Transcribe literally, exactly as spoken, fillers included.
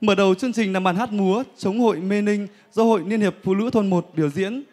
Mở đầu chương trình là màn hát múa Chống hội Mê Linh do Hội Liên hiệp Phụ nữ Thôn một biểu diễn.